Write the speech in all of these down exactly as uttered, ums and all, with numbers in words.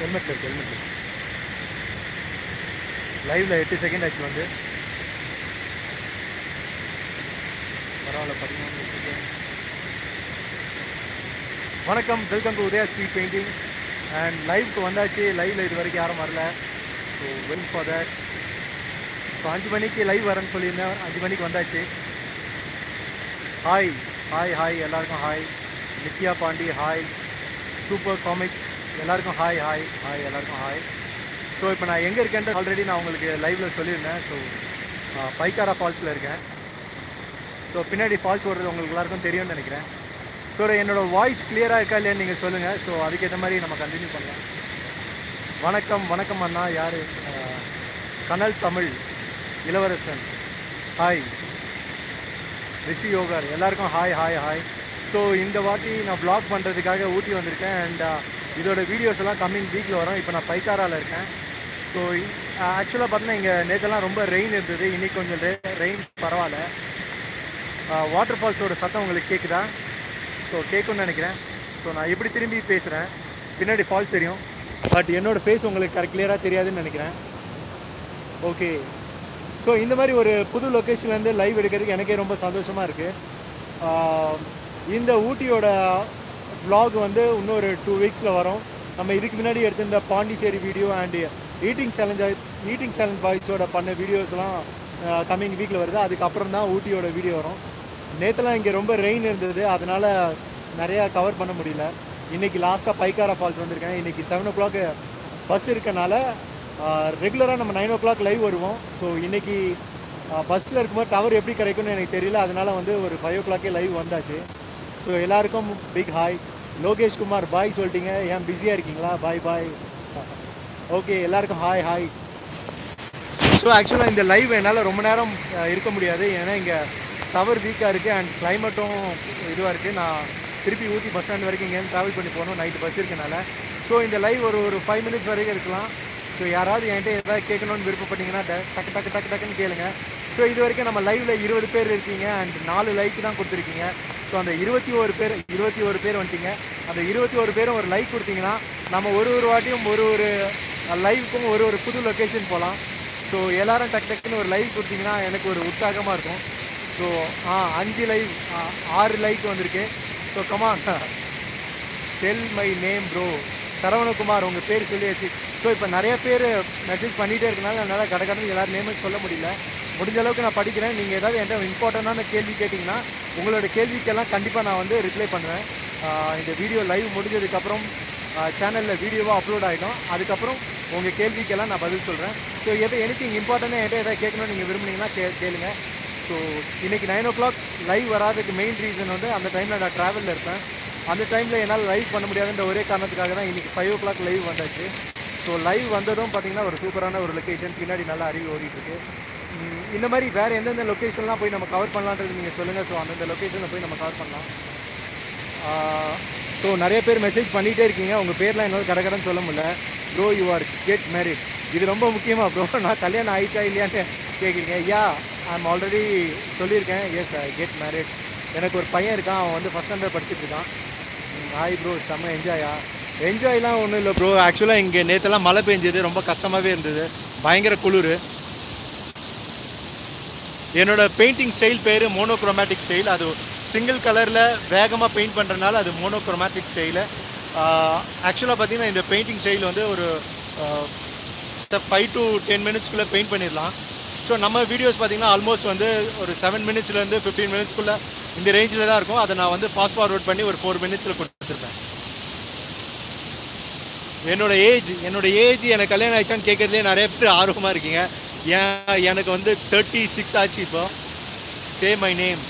Helmet இருக்கு, helmet இருக்கு. லைவ்ல எட்டு செகண்ட் ஆச்சு வந்து. பரவாயில்ல, பதிமூணு செகண்ட். வணக்கம், welcome to Udaya speed painting. And லைவ்க்கு வந்தாச்சு, லைவில் இது வரைக்கும் யாரும் வரல. So well for that. So அஞ்சு மணிக்கு லைவ் வரேன்னு சொல்லியிருந்தேன், அஞ்சு மணிக்கு வந்தாச்சு. ஹாய் ஹாய் ஹாய் எல்லாருக்கும் hi. Nithya Pandi hi. Super comic எல்லாருக்கும் ஹாய் ஹாய் ஹாய் எல்லாருக்கும் ஹாய். ஸோ இப்போ நான் எங்கே இருக்கேன்ட்டு ஆல்ரெடி நான் உங்களுக்கு லைவில் சொல்லியிருந்தேன். ஸோ பைக்காரா ஃபால்ஸில் இருக்கேன். ஸோ பின்னாடி ஃபால்ஸ் ஓடுறது உங்களுக்கு எல்லாருக்கும் தெரியும்னு நினைக்கிறேன். ஸோ என்னோடய வாய்ஸ் கிளியராக இருக்கா இல்லையான்னு நீங்கள் சொல்லுங்கள். ஸோ அதுக்கேற்ற மாதிரி நம்ம கண்டினியூ பண்ணலாம். வணக்கம் வணக்கம் அண்ணா. யார்? கனல் தமிழ், இளவரசன் ஹாய், ரிஷி யோகா எல்லாருக்கும் ஹாய் ஹாய் ஹாய். ஸோ இந்த வாட்டி நான் வ்ளாக் பண்ணுறதுக்காக ஊட்டி வந்திருக்கேன். அண்ட் இதோட வீடியோஸ் எல்லாம் கம்மிங் வீக்கில் வரும். இப்போ நான் பைக்காராவில் இருக்கேன். ஸோ ஆக்சுவலாக பார்த்தீங்கன்னா இங்கே நேற்றெல்லாம் ரொம்ப ரெயின் இருந்தது. இன்றைக்கி கொஞ்சம் ரெயின் பரவாயில்ல. வாட்டர் ஃபால்ஸோட சத்தம் உங்களுக்கு கேட்குதா? ஸோ கேட்கும்னு நினைக்கிறேன். ஸோ நான் இப்படி திரும்பி பேசுகிறேன். பின்னாடி ஃபால்ஸ் தெரியும், பட் என்னோடய ஃபேஸ் உங்களுக்கு கரெக்ட் கிளியராக தெரியாதுன்னு நினைக்கிறேன். ஓகே. ஸோ இந்த மாதிரி ஒரு புது லொக்கேஷன்லேருந்து லைவ் எடுக்கிறதுக்கு எனக்கே ரொம்ப சந்தோஷமாக இருக்குது. இந்த ஊட்டியோட வ்ளாக் வந்து இன்னொரு டூ வீக்ஸில் வரும். நம்ம இதுக்கு முன்னாடி எடுத்திருந்த Pondicherry video and eating challenge eating challenge பாய்ஸோட பண்ண வீடியோஸ்லாம் கம்மிங் வீக்கில் வருது. அதுக்கப்புறம் தான் ஊட்டியோட வீடியோ வரும். நேற்றுலாம் இங்கே ரொம்ப ரெயின் இருந்தது, அதனால் நிறையா கவர் பண்ண முடியல. இன்றைக்கி லாஸ்ட்டாக பைக்காரா ஃபால்ஸ் வந்திருக்கேன். இன்றைக்கி செவன் ஓ கிளாக்கு பஸ் இருக்கனால ரெகுலராக நம்ம நைன் ஓ கிளாக் லைவ் வருவோம். ஸோ இன்றைக்கி பஸ்ஸில் இருக்கும்போது டவர் எப்படி கிடைக்கும்னு எனக்கு தெரியல. அதனால் வந்து ஒரு ஃபைவ் ஓ கிளாக்கே லைவ் வந்தாச்சு. ஸோ எல்லாருக்கும் big hi. Lokesh Kumar bye சொல்லிட்டீங்க. ஏன் பிஸியாக இருக்கீங்களா? Bye bye. ஓகே, எல்லாருக்கும் ஹாய் ஹாய். ஸோ ஆக்சுவலாக இந்த லைவ் என்னால் ரொம்ப நேரம் இருக்க முடியாது, ஏன்னா இங்கே டவர் வீக்காக இருக்குது அண்ட் கிளைமேட்டும் இதுவாக இருக்குது. நான் திருப்பி ஊட்டி பஸ் ஸ்டாண்ட் வரைக்கும் இங்கேருந்து ட்ராவல் பண்ணி போகணும், நைட்டு பஸ் இருக்கனால. ஸோ இந்த லைவ் ஒரு ஒரு ஃபைவ் மினிட்ஸ் வரைக்கும் இருக்கலாம். ஸோ யாராவது என்கிட்ட எதாவது கேட்கணும்னு விருப்பப்பட்டீங்கன்னா டக்கு டக்கு டக்கு டக்குன்னு கேளுங்க. ஸோ இது வரைக்கும் நம்ம லைவில் இருபது பேர் இருக்கீங்க அண்ட் நாலு லைக் தான் கொடுத்துருக்கீங்க. ஸோ அந்த இருபத்தி ஒரு பேர் இருபத்தி ஒரு பேர் வந்துட்டீங்க. அந்த இருபத்தி ஒரு பேரும் ஒரு லைக் கொடுத்தீங்கன்னா நம்ம ஒரு ஒரு வாட்டியும் ஒரு ஒரு லைவுக்கும் ஒரு ஒரு புது லொக்கேஷன் போகலாம். ஸோ எல்லோரும் டக்கு டக்குன்னு ஒரு லைவ் கொடுத்தீங்கன்னா எனக்கு ஒரு உற்சாகமாக இருக்கும். ஸோ ஆ அஞ்சு லைவ் ஆறு லைக் வந்திருக்கு. So come on tell my name bro. Saravanakumar உங்கள் பேர் சொல்லியாச்சு. ஸோ இப்போ நிறைய பேர் மெசேஜ் பண்ணிகிட்டே இருக்கனால என்னால் கடை கடந்து எல்லாரும் நேமும் சொல்ல முடியல. முடிஞ்ச அளவுக்கு நான் படிக்கிறேன். நீங்கள் ஏதாவது என்கிட்ட இம்பார்ட்டண்டான கேள்வி கேட்டிங்கன்னா உங்களோட கேள்விக்கெல்லாம் கண்டிப்பாக நான் வந்து ரிப்ளை பண்ணுவேன். இந்த வீடியோ லைவ் முடிஞ்சதுக்கப்புறம் சேனலில் வீடியோவாக அப்லோட் ஆகிடும். அதுக்கப்புறம் உங்கள் கேள்விக்கெல்லாம் நான் பதில் சொல்கிறேன். ஸோ எது எனக்கும் இம்பார்ட்டண்ட்டாக என்கிட்ட எதாவது கேட்கணும்னு நீங்கள் விரும்புனீங்கன்னா கே கேளுங்க ஸோ இன்றைக்கி நைன் ஓ கிளாக் லைவ் வராதுக்கு மெயின் ரீசன் வந்து அந்த டைமில் நான் ட்ராவலில் இருப்பேன். அந்த டைமில் என்னால் லைவ் பண்ண முடியாதுன்ற ஒரே காரணத்துக்காக தான் இன்றைக்கி ஃபைவ் ஓ கிளாக் லைவ் வந்தாச்சு. ஸோ லைவ் வந்ததும் பார்த்திங்கன்னா ஒரு சூப்பரான ஒரு லொக்கேஷன் பின்னாடி நல்லா அருவி ஓடிட்டுருக்கு. இந்த மாதிரி வேறு எந்தெந்த லொக்கேஷன்லாம் போய் நம்ம கவர் பண்ணலான்றது நீங்கள் சொல்லுங்கள். ஸோ அந்தந்த லொக்கேஷனில் போய் நம்ம கவர் பண்ணலாம். ஸோ நிறைய பேர் மெசேஜ் பண்ணிகிட்டே இருக்கீங்க. உங்கள் பேர்லாம் என்னால் கடை கடைன்னு சொல்ல முடியல. Bro you are get married, இது ரொம்ப முக்கியமாக ப்ரோ. நான் கல்யாணம் ஆகிட்டா இல்லையான்னு கேட்குறீங்க. யா ஐம் ஆல்ரெடி சொல்லியிருக்கேன். Yes I get married. எனக்கு ஒரு பையன் இருக்கான், அவன் வந்து ஃபஸ்ட் ஸ்டாண்டர்ட் படிச்சுட்ருக்கான். Hi bro. செம்ம என்ஜாயா? என்ஜாய்லாம் ஒன்றும் இல்லை ப்ரோ. ஆக்சுவலாக இங்கே நேற்றுலாம் மழை பெஞ்சது, ரொம்ப கஷ்டமாகவே இருந்தது, பயங்கர குளிர். என்னோடய பெயிண்டிங் ஸ்டைல் பேர் மோனோக்ரோமேட்டிக் ஸ்டைல். அது சிங்கிள் கலரில் வேகமாக பெயிண்ட் பண்ணுறதுனால அது மோனோக்ரோமேட்டிக் ஸ்டைலு. ஆக்சுவலாக பார்த்திங்கன்னா இந்த பெயிண்டிங் ஸ்டைல் வந்து ஒரு ஃபைவ் டு டென் மினிட்ஸ்க்குள்ளே பெயிண்ட் பண்ணிடலாம். ஸோ நம்ம வீடியோஸ் பார்த்திங்கன்னா ஆல்மோஸ்ட் வந்து ஒரு செவன் மினிட்ஸ்லேருந்து ஃபிஃப்டீன் மினிட்ஸ்க்குள்ளே இந்த ரேஞ்சில் தான் இருக்கும். அதை நான் வந்து ஃபாஸ்ட் ஃபார்வர்ட் பண்ணி ஒரு ஃபோர் மினிட்ஸில் கொடுத்துருப்பேன். என்னோடய ஏஜ் என்னோடய ஏஜ் எனக்கு கல்யாணம் ஆகிடுச்சான்னு கேட்குறதுலேயே நிறைய பேர் ஆர்வமாக இருக்கீங்க. ஏன் எனக்கு வந்து தேர்ட்டி சிக்ஸ் ஆச்சு இப்போ. Say my name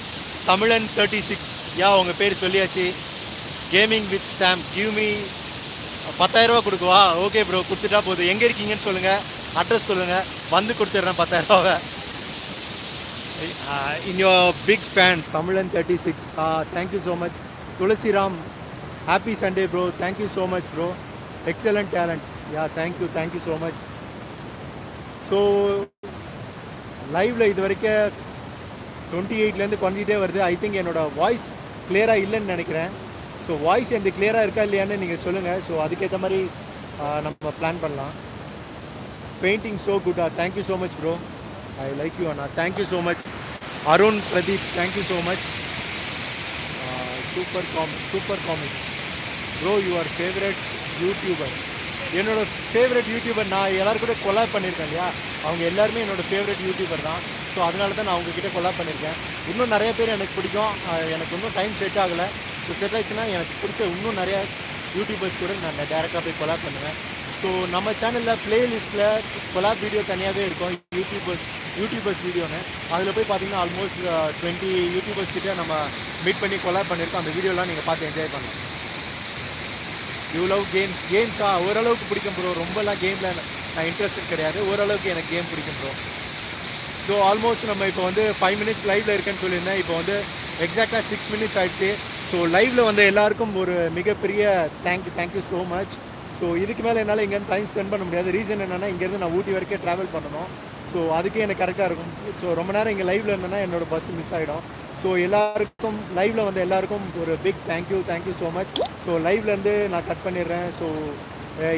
Tamilan thirty six yeah உங்கள் பேர் சொல்லியாச்சு. கேமிங் வித் சாம் கியூமி பத்தாயிரரூவா கொடுக்குவா? ஓகே ப்ரோ, கொடுத்துட்டா போதும். எங்கே இருக்கீங்கன்னு சொல்லுங்கள், அட்ரஸ் சொல்லுங்கள், வந்து கொடுத்துட்றேன் பத்தாயிரரூவாவை. இன்யோ big fan Tamilan thirty six. ஆ தேங்க்யூ ஸோ மச். துளசி Ram happy Sunday bro. Thank you so much bro. Excellent talent. Yeah thank you thank you so much. So லைவில் இது வரைக்கும் டுவெண்ட்டி எயிட்லேருந்து குறைஞ்சிட்டே வருது. ஐ திங்க் என்னோடய வாய்ஸ் கிளியராக இல்லைன்னு நினைக்கிறேன். ஸோ வாய்ஸ் எனக்கு கிளியராக இருக்கா இல்லையான்னு நீங்கள் சொல்லுங்கள். ஸோ அதுக்கேற்ற மாதிரி நம்ம பிளான் பண்ணலாம். பெயிண்டிங் ஸோ குட்டா, thank you so much bro, I like you அண்ணா, thank you so much. Arun Pradeep, thank you so much. Super com super comics bro, your favourite YouTuber. என்னோட ஃபேவரட் யூடியூபர், நான் எல்லோரும் கூட கொலாப் பண்ணியிருக்கேன் இல்லையா, அவங்க எல்லாருமே என்னோட ஃபேவரட் யூடியூபர் தான். ஸோ அதனால தான் நான் அவங்கக்கிட்ட கொலாப் பண்ணியிருக்கேன். இன்னும் நிறைய பேர் எனக்கு பிடிக்கும், எனக்கு இன்னும் டைம் செட் ஆகலை. ஸோ செட் ஆகிடுச்சுன்னா எனக்கு பிடிச்ச இன்னும் நிறையா யூடியூபர்ஸ் கூட நான் டேரெக்டாக போய் கொலாப் பண்ணுவேன். ஸோ நம்ம சேனலில் பிளேலிஸ்ட்டில் கொலாப் வீடியோ தனியாகவே இருக்கும், யூடியூபர்ஸ் யூடியூபர்ஸ் வீடியோன்னு. அதில் போய் பார்த்தீங்கன்னா ஆல்மோஸ்ட் டுவெண்ட்டி யூடியூபர்ஸ் கிட்டே நம்ம மீட் பண்ணி கொலாப் பண்ணியிருக்கோம். அந்த வீடியோலாம் நீங்கள் பார்த்து என்ஜாய் பண்ணலாம். இவ்வளவு கேம்ஸ் கேம்ஸா ஓரளவுக்கு பிடிக்கும் ப்ரோ, ரொம்பலாம் கேமில் நான் இன்ட்ரெஸ்ட் கிடையாது, ஓரளவுக்கு எனக்கு கேம் பிடிக்கும் ப்ரோ. ஸோ ஆல்மோஸ்ட் நம்ம இப்போ வந்து ஃபைவ் மினிட்ஸ் லைவில் இருக்குன்னு சொல்லியிருந்தேன், இப்போ வந்து எக்ஸாக்டாக சிக்ஸ் மினிட்ஸ் ஆகிடுச்சு. ஸோ லைவில் வந்து எல்லாருக்கும் ஒரு மிகப்பெரிய thank you thank you so much. So இதுக்கு மேலே என்னால் இங்கேருந்து டைம் ஸ்பெண்ட் பண்ண முடியாது. ரீசன் என்னென்னா இங்கேருந்து நான் ஊட்டி வரைக்கும் ட்ராவல் பண்ணணும். ஸோ அதுக்கே எனக்கு கரெக்டாக இருக்கும். ஸோ ரொம்ப நேரம் இங்கே லைவில் இருந்தேன்னா என்னோடய பஸ் மிஸ் ஆகிடும். ஸோ எல்லாருக்கும் லைவில் வந்து எல்லாருக்கும் ஒரு big thank you thank you so much. So லைவ்லேருந்து நான் கட் பண்ணிடுறேன். ஸோ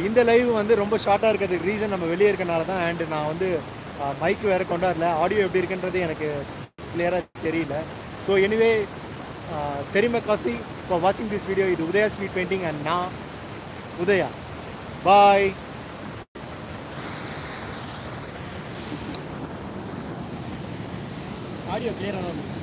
இந்த லைவ் வந்து ரொம்ப ஷார்ட்டாக இருக்கிறதுக்கு ரீசன் நம்ம வெளியே இருக்கனால தான். அண்டு நான் வந்து மைக்கு வேறு கொண்டாடல, ஆடியோ எப்படி இருக்குன்றது எனக்கு கிளியராக தெரியல. ஸோ எனிவே தெரியுமா காசி ஃபார் வாட்சிங் திஸ் வீடியோ. இது உதயா ஸ்பீட் பெயிண்டிங் அண்ட் நான் உதயா. பாய். ஆடியோ கிளியராக